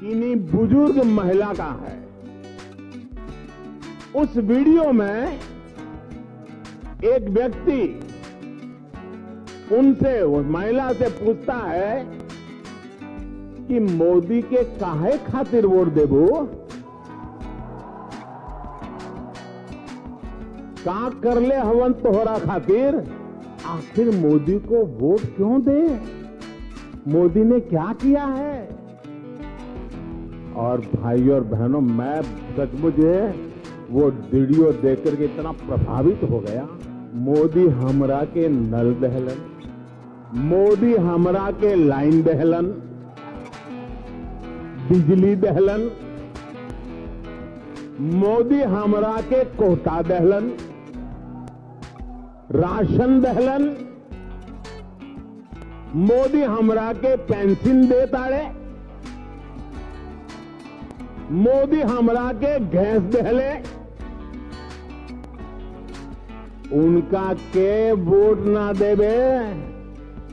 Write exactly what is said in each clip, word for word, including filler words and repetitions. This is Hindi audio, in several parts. किन्हीं बुजुर्ग महिला का है। उस वीडियो में एक व्यक्ति उनसे, उस महिला से पूछता है कि मोदी के काहे खातिर वोट देबू, का करले हवन तोहरा खातिर, आखिर मोदी को वोट क्यों दे, मोदी ने क्या किया है। और भाई और बहनों, मैं सचमुच वो वीडियो देखकर के इतना प्रभावित हो गया। मोदी हमरा के नल दहलन, मोदी हमरा के लाइन दहलन, बिजली दहलन, मोदी हमरा के कोटा दहलन, राशन दहलन, मोदी हमरा के पेंशन देताड़े, मोदी हमरा के गैस दहले। उनका के वोट ना देवे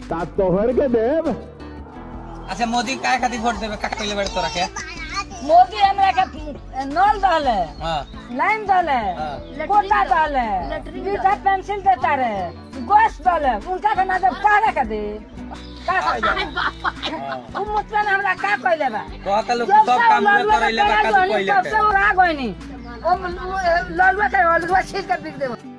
ता तोहर के देव। अच्छा, मोदी काय खातिर वोट देवे, का कइले बड़ तोरा के? मोदी हमरा के नल दहल है, लाइन दहल है, कोटा दहल है, विधवा पेंशन देता रहे, गैस दहल है। उनका खाना जब काहे का दे, का कइले बा उ मुतन हमरा का कइले बा? कहता लोग सब काम में करइले बा, का कइले बा? सब राग होइनी ओ ललवा के हलवा छील के बिक देबो।